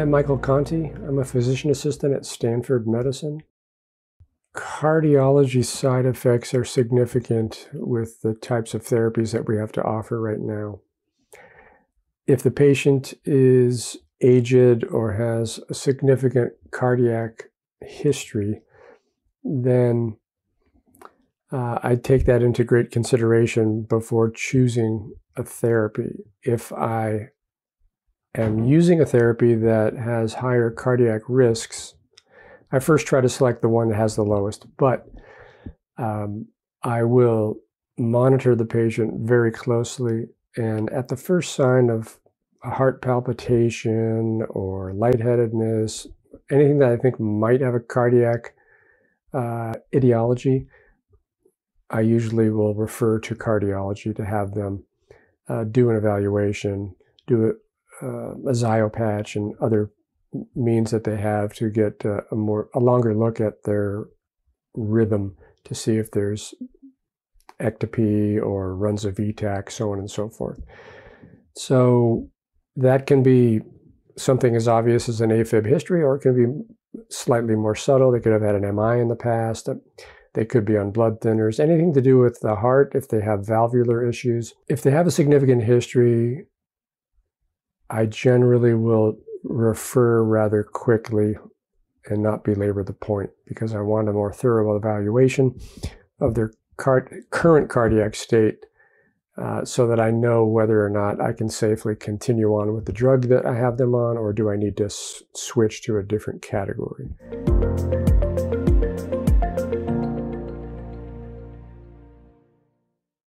I'm Michael Conti. I'm a physician assistant at Stanford Medicine. Cardiology side effects are significant with the types of therapies that we have to offer right now. If the patient is aged or has a significant cardiac history, then I take that into great consideration before choosing a therapy. If I am using a therapy that has higher cardiac risks, I first try to select the one that has the lowest, but I will monitor the patient very closely, and at the first sign of a heart palpitation or lightheadedness, anything that I think might have a cardiac etiology, I usually will refer to cardiology to have them do an evaluation, do a Zio patch and other means that they have to get a longer look at their rhythm to see if there's ectopy or runs of V-TAC, so on and so forth. So that can be something as obvious as an AFib history, or it can be slightly more subtle. They could have had an MI in the past. They could be on blood thinners, anything to do with the heart, if they have valvular issues. If they have a significant history, I generally will refer rather quickly and not belabor the point, because I want a more thorough evaluation of their current cardiac state so that I know whether or not I can safely continue on with the drug that I have them on, or do I need to switch to a different category.